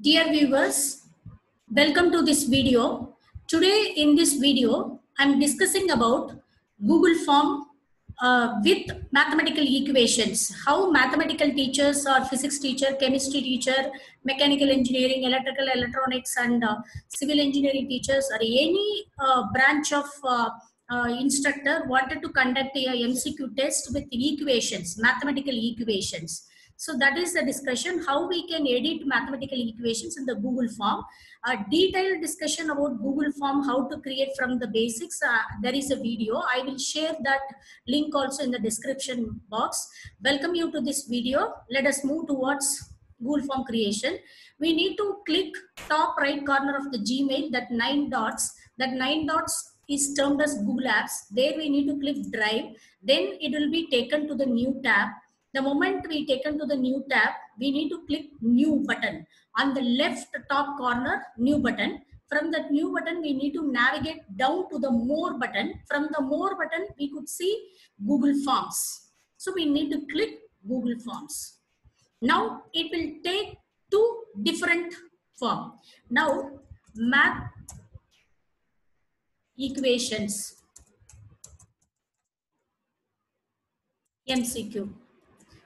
Dear viewers, welcome to this video. Today in this video, I am discussing about Google Form with mathematical equations. How mathematical teachers or physics teacher, chemistry teacher, mechanical engineering, electrical, electronics and civil engineering teachers or any branch of instructor wanted to conduct a MCQ test with equations, mathematical equations. So that is the discussion how we can edit mathematical equations in the Google Form. A detailed discussion about Google Form, how to create from the basics. There is a video. I will share that link also in the description box. Welcome you to this video. Let us move towards Google Form creation. We need to click top right corner of the Gmail, that 9 dots. That 9 dots is termed as Google Apps. There we need to click Drive. Then it will be taken to the new tab. The moment we taken to the new tab, we need to click new button. On the left top corner, new button. From that new button, we need to navigate down to the more button. From the more button, we could see Google Forms. So we need to click Google Forms. Now it will take two different forms. Now map equations MCQ.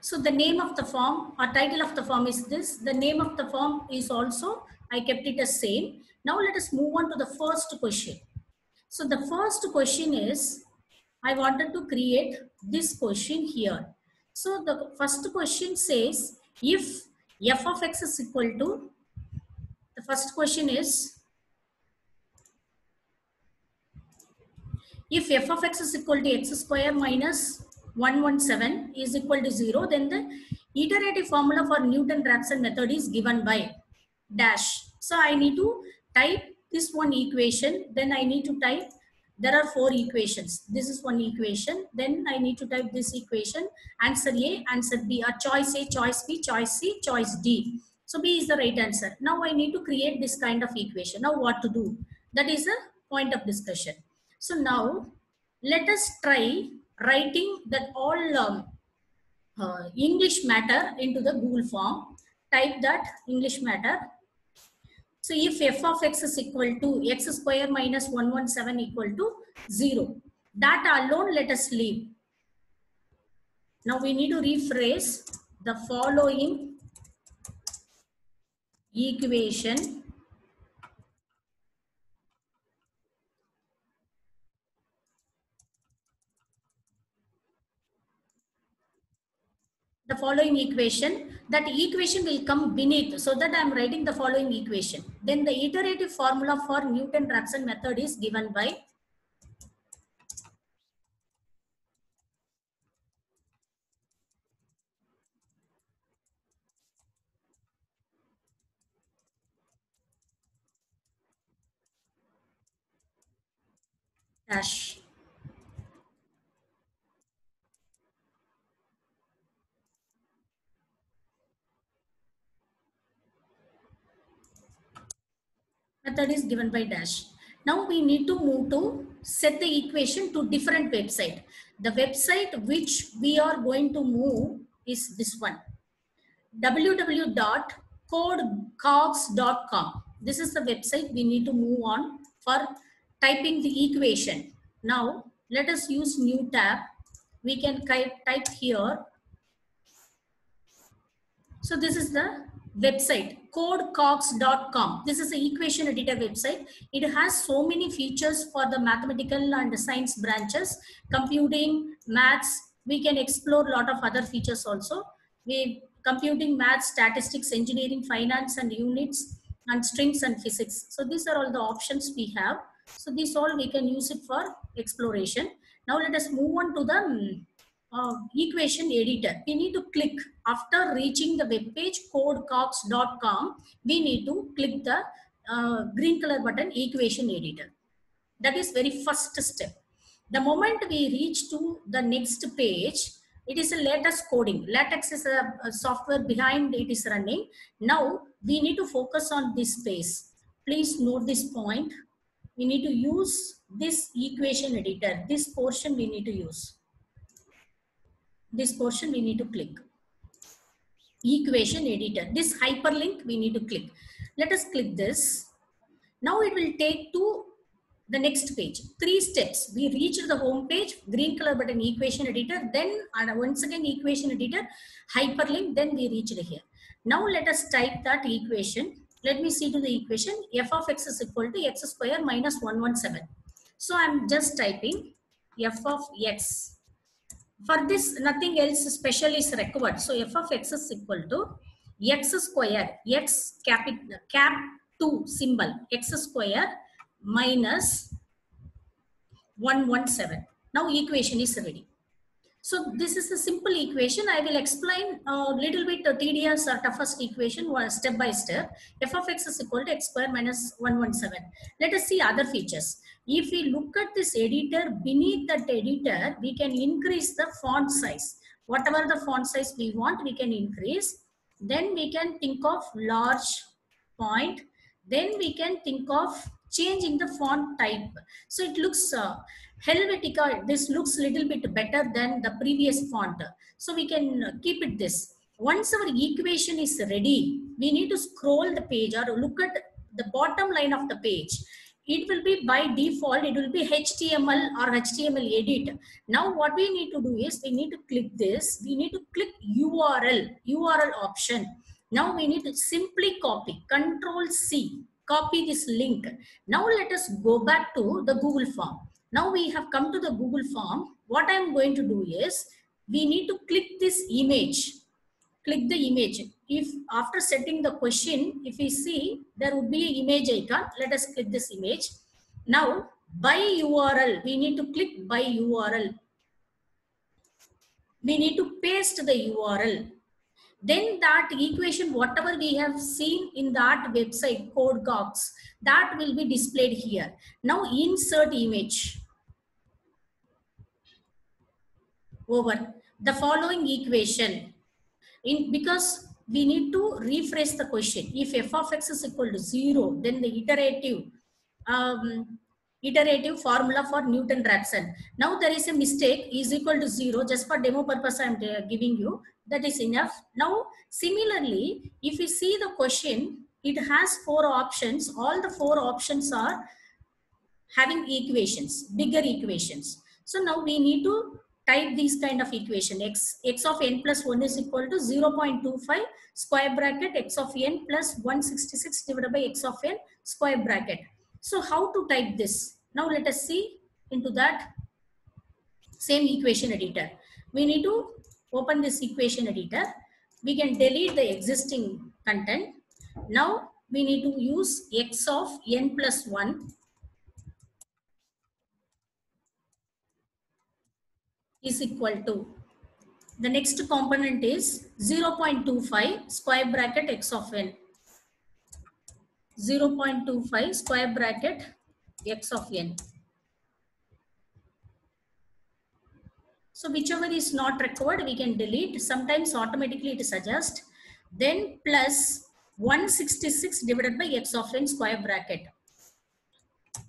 So the name of the form or title of the form is this. The name of the form is also, I kept it as same. Now let us move on to the first question. So the first question is, I wanted to create this question here. So the first question says, if f of x is equal to, the first question is, if f of x is equal to x square minus 117 is equal to 0, then the iterative formula for Newton-Raphson method is given by dash. So I need to type this one equation, then I need to type, there are 4 equations. This is one equation, then I need to type this equation, answer A, answer B, or choice A, choice B, choice C, choice D. So B is the right answer. Now I need to create this kind of equation. Now what to do? That is the point of discussion. So now let us try writing that all English matter into the Google Form. Type that English matter. So if f of x is equal to x square minus 117 equal to 0, that alone let us leave. Now we need to rephrase the following equation. The following equation, that equation will come beneath, so that I am writing the following equation. Then the iterative formula for Newton-Raphson method is given by dash. Method is given by dash. Now we need to move to set the equation to different website. The website which we are going to move is this one, www.codecogs.com. This is the website we need to move on for typing the equation. Now let us use new tab. We can type here. So this is the website codecogs.com. This is the equation editor website. It has so many features for the mathematical and the science branches, computing, maths. We can explore a lot of other features also. We computing, maths, statistics, engineering, finance and units and strings and physics. So these are all the options we have. So these all we can use it for exploration. Now let us move on to the equation editor. We need to click, after reaching the web page codecogs.com, we need to click the green color button, equation editor. That is very first step. The moment we reach to the next page, it is a LaTeX coding. LaTeX is a software behind it is running. Now we need to focus on this space. Please note this point. We need to use this equation editor. This portion we need to use. This portion we need to click. Equation editor. This hyperlink we need to click. Let us click this. Now it will take to the next page. Three steps. We reached the home page, green color button, equation editor. Then once again equation editor, hyperlink. Then we reached here. Now let us type that equation. Let me see to the equation. F of x is equal to x square minus 117. So I am just typing f of x. For this, nothing else special is required. So f of x is equal to x square, x cap 2 symbol, x square minus 117. Now equation is ready. So this is a simple equation. I will explain a little bit the tedious or toughest equation step by step. F of x is equal to x square minus 117. Let us see other features. If we look at this editor, beneath that editor, we can increase the font size. Whatever the font size we want, we can increase. Then we can think of large point. Then we can think of changing the font type. So it looks Helvetica. This looks little bit better than the previous font. So we can keep it this. Once our equation is ready, we need to scroll the page or look at the bottom line of the page. It will be by default, it will be HTML or HTML edit. Now what we need to do is we need to click this. We need to click URL option. Now we need to simply copy, Control C. Copy this link. Now let us go back to the Google Form. Now we have come to the Google Form. What I am going to do is we need to click this image. Click the image. If after setting the question, if we see there would be an image icon, let us click this image. Now by URL, we need to click by URL. We need to paste the URL. Then that equation, whatever we have seen in that website, codecogs, that will be displayed here. Now insert image. Over. The following equation. Because we need to rephrase the question. If f of x is equal to 0, then the iterative formula for Newton-Raphson. Now there is a mistake, is equal to 0. Just for demo purpose, I am giving you. That is enough. Now, similarly, if you see the question, it has 4 options. All the 4 options are having equations, bigger equations. So now we need to type these kind of equation. X of n plus 1 is equal to 0.25 square bracket x of n plus 166 divided by x of n square bracket. So how to type this? Now let us see into that same equation editor. We need to open this equation editor. We can delete the existing content. Now we need to use x of n plus 1 is equal to, the next component is 0.25 square bracket x of n. 0.25 square bracket x of n. So whichever is not required, we can delete. Sometimes automatically it suggests. Then plus 166 divided by x of n square bracket.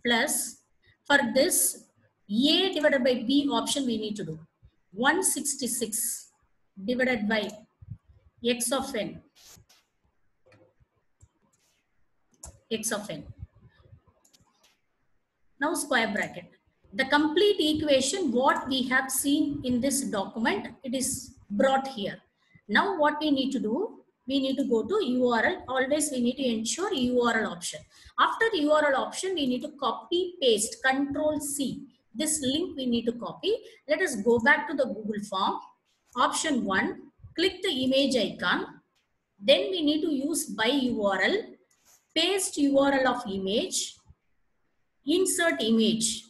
Plus, for this, a divided by b option we need to do. 166 divided by x of n. X of n. Now square bracket. The complete equation what we have seen in this document, it is brought here. Now what we need to do, we need to go to URL. Always we need to ensure URL option. After URL option, we need to copy, paste, Control C. This link we need to copy. Let us go back to the Google Form. Option 1, click the image icon. Then we need to use by URL. Paste URL of image, insert image.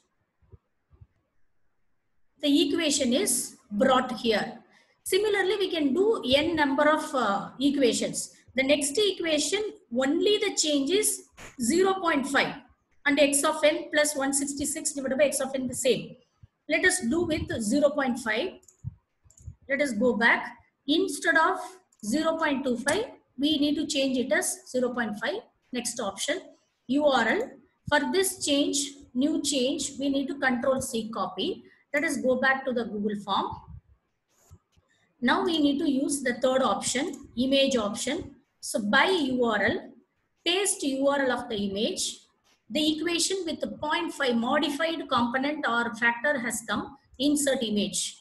The equation is brought here. Similarly, we can do n number of equations. The next equation, only the change is 0.5 and x of n plus 166 divided by x of n the same. Let us do with 0.5. Let us go back. Instead of 0.25, we need to change it as 0.5. Next option, URL. For this change, new change, we need to Control C, copy. Let us go back to the Google Form. Now we need to use the third option, image option. So by URL, paste URL of the image, the equation with the 0.5 modified component or factor has come, insert image.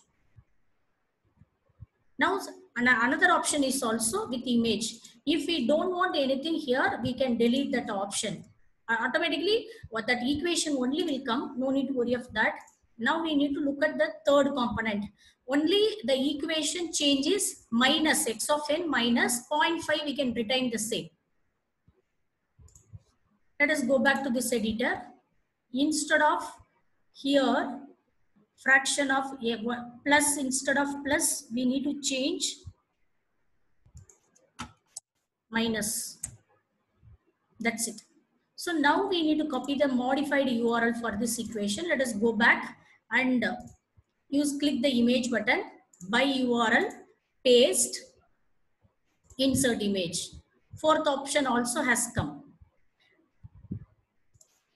Now another option is also with image. If we don't want anything here, we can delete that option. Automatically what that equation only will come, no need to worry of that. Now we need to look at the third component. Only the equation changes minus x of n minus 0.5, we can retain the same. Let us go back to this editor. Instead of here fraction of plus, instead of plus we need to change minus. That's it. So now we need to copy the modified URL for this equation. Let us go back and use click the image button, by URL, paste, insert image. Fourth option also has come.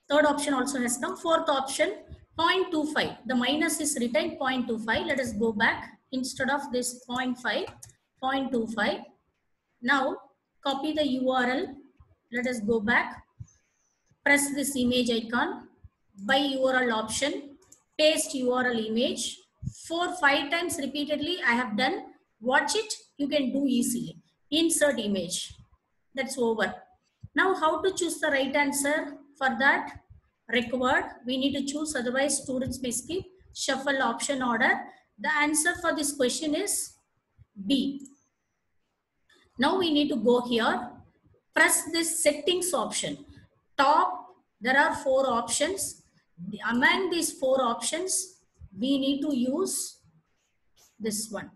Third option also has come. Fourth option 0.25, the minus is written 0.25. Let us go back. Instead of this 0.5, 0.25. Now copy the URL. Let us go back, press this image icon, by URL option, paste URL image. 4-5 times repeatedly I have done. Watch it, you can do easily. Insert image. That's over. Now how to choose the right answer? For that, required we need to choose, otherwise students may skip. Shuffle option order. The answer for this question is B. Now we need to go here, press this settings option. Top, there are four options. Among these four options, we need to use this one.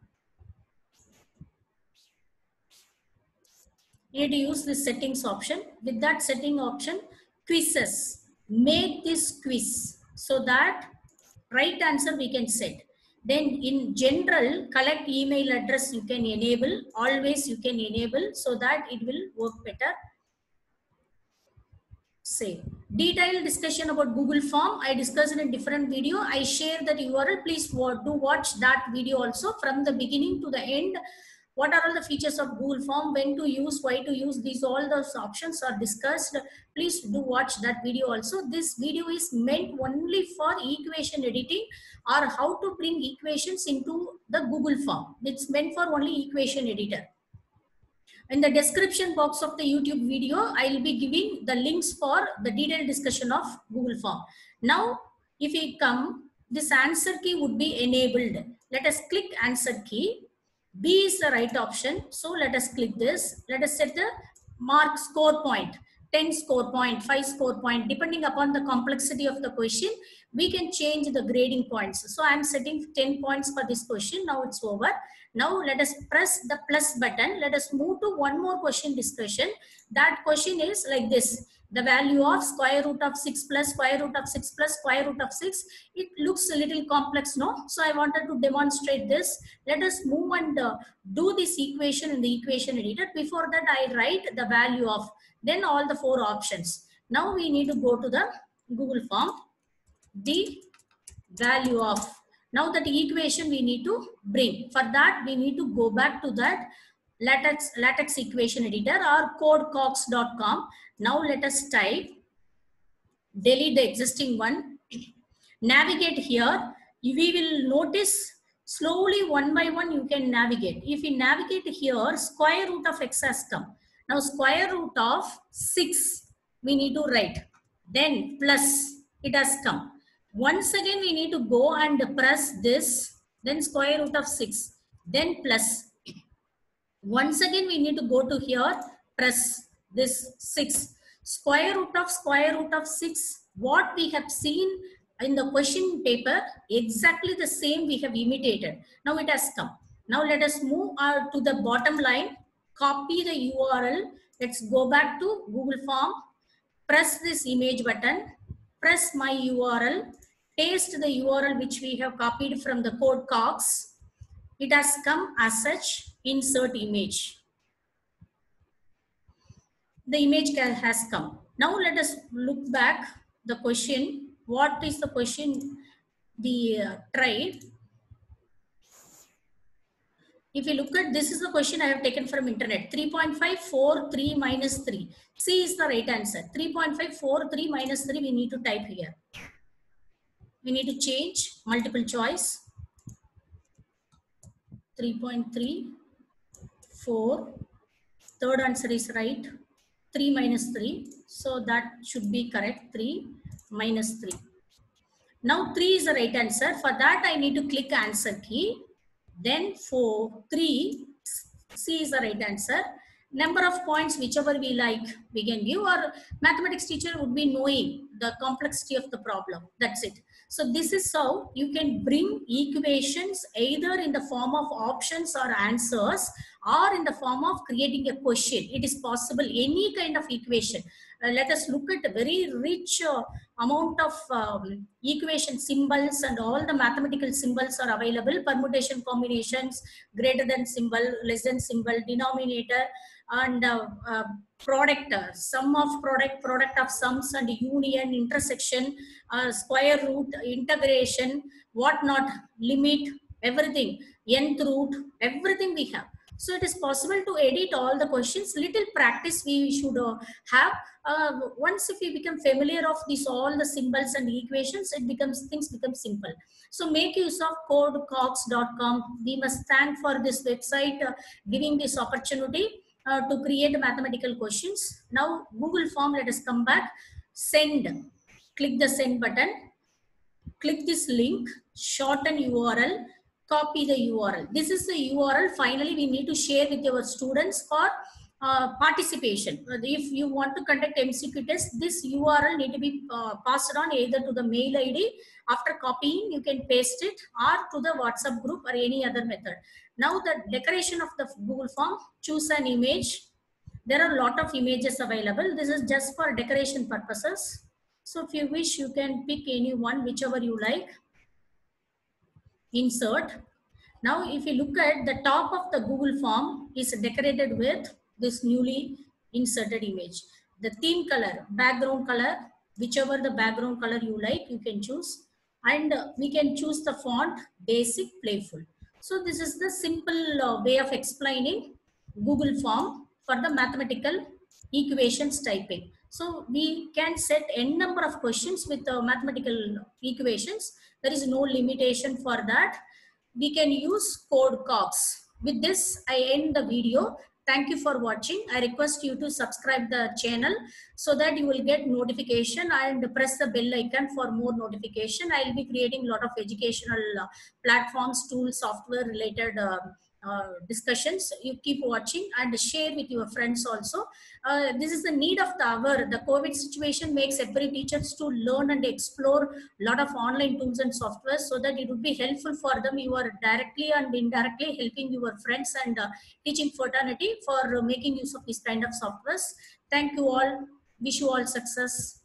You need to use the settings option. With that setting option, quizzes, make this quiz so that right answer we can set. Then in general, collect email address you can enable, always you can enable so that it will work better. Save. Detailed discussion about Google Form I discussed in a different video. I share that URL. Please do watch that video also from the beginning to the end. What are all the features of Google Form, when to use, why to use, these all those options are discussed. Please do watch that video also. This video is meant only for equation editing or how to bring equations into the Google Form. It's meant for only equation editor. In the description box of the YouTube video, I will be giving the links for the detailed discussion of Google Form. Now, if we come, this answer key would be enabled. Let us click answer key. B is the right option, so let us click this. Let us set the mark score point, 10 score point, 5 score point, depending upon the complexity of the question, we can change the grading points. So I am setting 10 points for this question. Now it's over. Now let us press the plus button. Let us move to one more question discussion. That question is like this. The value of square root of 6 plus square root of 6 plus square root of 6. It looks a little complex, no? So I wanted to demonstrate this. Let us move and do this equation in the equation editor. Before that, I write the value of, then all the four options. Now we need to go to the Google Form. The value of. Now that equation we need to bring. For that, we need to go back to that LaTeX equation editor or codecogs.com. Now let us type, delete the existing one, navigate here. We will notice slowly one by one you can navigate. If we navigate here, square root of x has come. Now square root of 6 we need to write. Then plus, it has come. Once again we need to go and press this. Then square root of 6. Then plus. Once again we need to go to here, press this 6. Square root of 6, what we have seen in the question paper, exactly the same we have imitated. Now it has come. Now let us move to the bottom line, copy the URL. Let's go back to Google Form, press this image button, press my URL, paste the URL which we have copied from the codecogs. It has come as such. Insert image. The image has come. Now let us look back the question. What is the question? The tried. If you look at this is the question I have taken from internet. 3.5, 4, 3 minus 3. C is the right answer. 3.5, 4, 3 minus 3 we need to type here. We need to change multiple choice. 3.3, 4. Third answer is right. 3 minus 3. So that should be correct. 3 minus 3. Now 3 is the right answer. For that I need to click answer key. Then 4, 3, C is the right answer. Number of points whichever we like we can give, or mathematics teacher would be knowing the complexity of the problem. That's it. So this is how you can bring equations either in the form of options or answers or in the form of creating a question. It is possible any kind of equation. Let us look at a very rich amount of equation symbols, and all the mathematical symbols are available. Permutation combinations, greater than symbol, less than symbol, denominator and product, sum of product, product of sums and union, intersection, square root, integration, whatnot, limit, everything, nth root, everything we have. So it is possible to edit all the questions. Little practice we should have. Once if we become familiar of these all the symbols and equations, it becomes, things become simple. So make use of codecogs.com. We must thank for this website giving this opportunity to create mathematical questions. Now Google Form, let us come back. Send. Click the send button. Click this link. Shorten URL. Copy the URL. This is the URL finally we need to share with your students for participation. If you want to conduct MCQ test, this URL need to be passed on either to the mail ID. After copying, you can paste it, or to the WhatsApp group or any other method. Now the decoration of the Google Form, choose an image. There are a lot of images available. This is just for decoration purposes. So if you wish, you can pick any one, whichever you like. Insert. Now if you look at the top of the Google Form is decorated with this newly inserted image. The theme color, background color, whichever the background color you like, you can choose. And we can choose the font, basic, playful. So this is the simple way of explaining Google Form for the mathematical equations typing. So we can set n number of questions with mathematical equations. There is no limitation for that. We can use CodeCogs. With this, I end the video. Thank you for watching. I request you to subscribe the channel so that you will get notification, and press the bell icon for more notification. I will be creating a lot of educational platforms, tools, software related discussions. You keep watching and share with your friends also. This is the need of the hour. The COVID situation makes every teachers to learn and explore a lot of online tools and software, so that it would be helpful for them. You are directly and indirectly helping your friends and teaching fraternity for making use of this kind of softwares. Thank you all. Wish you all success.